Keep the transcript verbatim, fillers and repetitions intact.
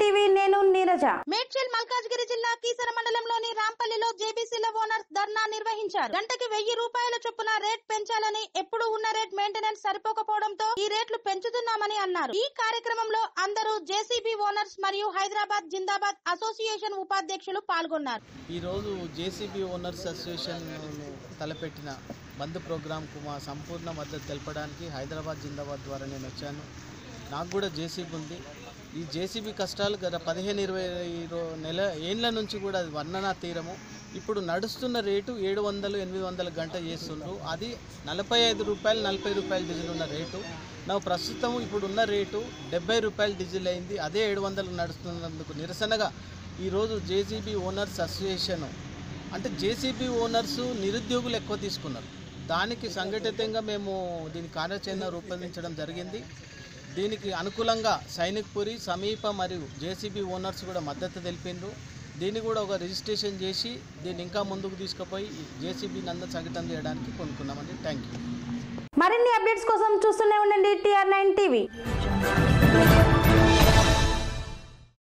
TV నేను నీరజ. మేడ్చల్ మల్కాజ్గిరి జిల్లా కీసర మండలంలోని రాంపల్లిలో జేబీసీల ఓనర్స్ ధర్నా నిర్వహించారు. గంటకి వెయ్యి రూపాయల చొప్పున రేట్ పెంచాలని, ఎప్పుడు ఉన్న రేట్ మెయింటెనెన్స్ సరిపోకపోవడంతో ఈ రేట్లు పెంచుతున్నామని అన్నారు. ఈ కార్యక్రమంలో అందరూ జేసీబీ ఓనర్స్ మరియు హైదరాబాద్ జిందాబాద్ అసోసియేషన్ ఉపాధ్యక్షులు పాల్గొన్నారు. ఈ రోజు జేసీబీ ఓనర్స్ అసోసియేషన్ తలపెట్టిన బంద్ ప్రోగ్రాంకు మా సంపూర్ణ మద్దతు తెలపడానికి హైదరాబాద్ జిందాబాద్ ద్వారా నేను వచ్చాను. నాకు కూడా జేసీబీ ఉంది. ఈ జేసీబీ కష్టాలు గత పదిహేను ఇరవై నెల ఏళ్ళ నుంచి కూడా అది వర్ణనా తీరము. ఇప్పుడు నడుస్తున్న రేటు ఏడు వందలు ఎనిమిది వందల గంట చేస్తుండ్రు. అది నలభై ఐదు రూపాయలు నలభై రూపాయల డీజిల్ ఉన్న రేటు నా ప్రస్తుతం ఇప్పుడున్న రేటు డెబ్బై రూపాయల డీజిల్ అయింది. అదే ఏడు వందలు నడుస్తున్నందుకు నిరసనగా ఈరోజు జేసీబీ ఓనర్స్ అసోసియేషను అంటే జేసీబీ ఓనర్సు నిరుద్యోగులు ఎక్కువ తీసుకున్నారు. దానికి సంఘటితంగా మేము దీని కార్యాచరణ రూపొందించడం జరిగింది. దీనికి అనుకూలంగా సైనిక్పురి సమీప మరియు జేసీబీ ఓనర్స్ కూడా మద్దతు తెలిపిండ్రు. దీన్ని కూడా ఒక రిజిస్ట్రేషన్ చేసి దీన్ని ఇంకా ముందుకు తీసుకుపోయి జేసీబీ నంద సంఘటన చేయడానికి కొనుక్కున్నామండి. Thank you. మరిన్ని అప్డేట్స్ కోసం చూస్తూనే ఉండండి టీఆర్ నైన్ టీవీ.